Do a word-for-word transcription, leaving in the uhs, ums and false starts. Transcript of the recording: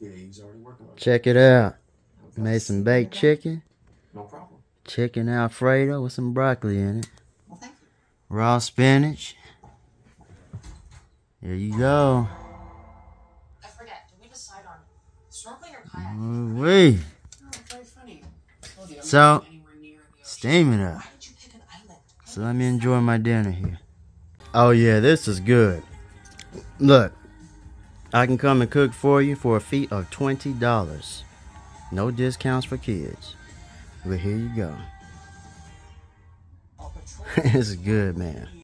Yeah, he's already working on it. Check it out. Okay. Made some baked chicken. No problem. Chicken Alfredo with some broccoli in it. Well, thank you. Raw spinach. There you go. I forget. Did we decide on snorkeling or kayaking? Wait. Oh, it's very funny. You, so, steam it up. Why did you pick an island? So let me enjoy my dinner here. Oh yeah, this is good. Look, I can come and cook for you for a fee of twenty dollars. No discounts for kids. But here you go. This is good, man.